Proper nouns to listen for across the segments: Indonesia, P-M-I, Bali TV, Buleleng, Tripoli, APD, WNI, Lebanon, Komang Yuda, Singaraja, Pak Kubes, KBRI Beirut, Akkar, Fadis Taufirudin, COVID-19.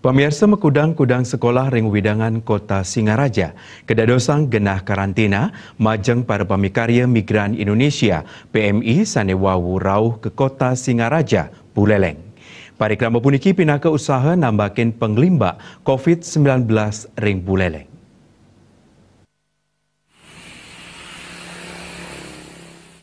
Pemirsa, mekudang-kudang sekolah ring widangan kota Singaraja, kedadosang genah karantina, majeng para pamikarya migran Indonesia, PMI sanewawu rauh ke kota Singaraja, Buleleng. Parikrama puniki pinaka usaha nambakin pengelimba COVID-19 ring Buleleng.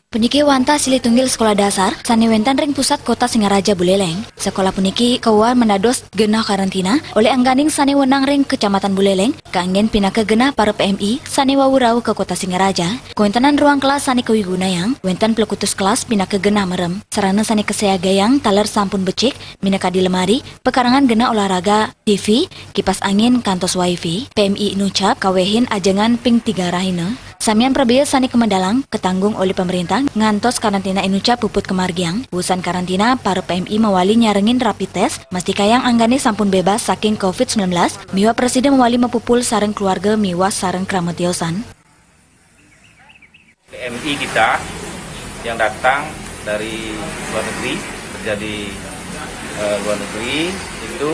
Puniki wanta silih tunggil sekolah dasar sanewentan ring pusat kota Singaraja Buleleng. Sekolah puniki kawan menados genah karantina oleh angganing sanewenang ring kecamatan Buleleng kaanggen pinaka genah para PMI sanewawurau ke kota Singaraja. Kuwentanan ruang kelas sane kawigunayang, wentan plekutus kelas pinaka genah merem. Sarana sane keseagayang taler sampun becik minaka di lemari, pekarangan genah olahraga, TV, kipas angin, kantos wifi. PMI nucap kawehin ajengan ping 3 rahina. Samian prabeya sani kemendalang ketanggung oleh pemerintah ngantos karantina inuca puput kemargiang. Busan karantina para PMI mawali nyarengin rapid test mastikayang anggane sampun bebas saking COVID-19. Miwa presiden mawali mepupul sareng keluarga miwa sareng kramatiosan. PMI kita yang datang dari luar negeri, kerja di luar negeri, itu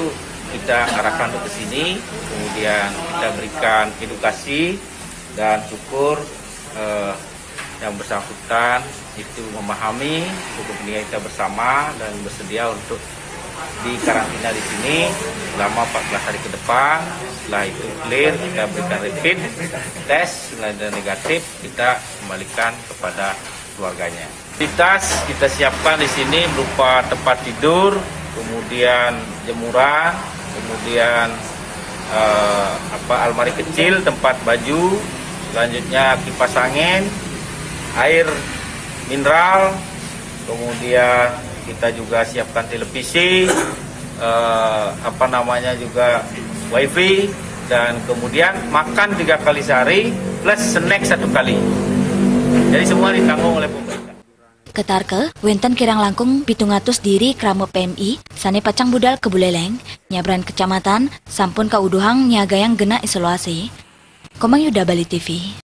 kita arahkan ke sini, kemudian kita berikan edukasi. Dan syukur yang bersangkutan itu memahami, syukur kita bersama dan bersedia untuk dikarantina di sini selama 14 hari ke depan. Setelah itu clear, kita berikan rapid test, setelah ada negatif kita kembalikan kepada keluarganya. Fasilitas kita siapkan di sini berupa tempat tidur, kemudian jemuran, kemudian almari kecil, tempat baju. Selanjutnya kipas angin, air mineral, kemudian kita juga siapkan televisi, juga wifi, dan kemudian makan 3 kali sehari plus snack 1 kali. Jadi semua ditanggung oleh pemerintah. Ketarke, wenten kirang langkung 700 diri krama PMI sane pacang budal ke Buleleng, nyabran kecamatan sampun kauduhang nyagayang gena isolasi. Komang Yuda, Bali TV.